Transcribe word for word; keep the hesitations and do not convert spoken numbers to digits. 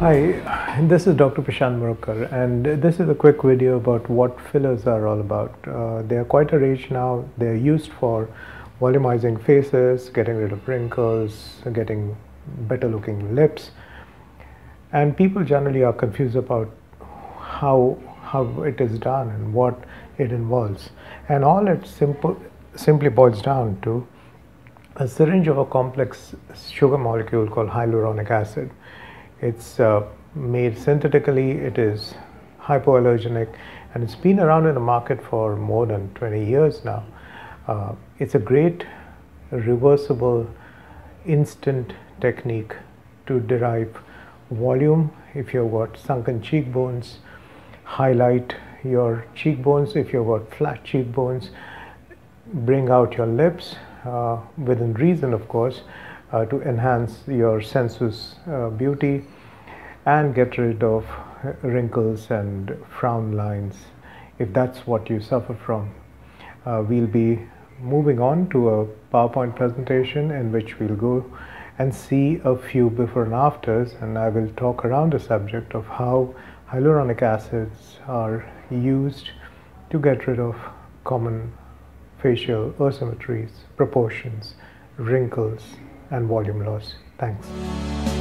Hi, this is Doctor Prashant Murugkar, and this is a quick video about what fillers are all about. Uh, they are quite a range now. They are used for volumizing faces, getting rid of wrinkles, getting better looking lips, and people generally are confused about how, how it is done and what it involves. And all it simple, simply boils down to a syringe of a complex sugar molecule called hyaluronic acid. It's uh, made synthetically, it is hypoallergenic, and it's been around in the market for more than twenty years now. Uh, it's a great reversible instant technique to derive volume if you've got sunken cheekbones, highlight your cheekbones if you've got flat cheekbones, bring out your lips uh, within reason, of course, Uh, to enhance your sensuous uh, beauty and get rid of wrinkles and frown lines if that's what you suffer from. Uh, we'll be moving on to a PowerPoint presentation in which we'll go and see a few before and afters, and I will talk around the subject of how hyaluronic acids are used to get rid of common facial asymmetries, proportions, wrinkles, and volume loss. Thanks.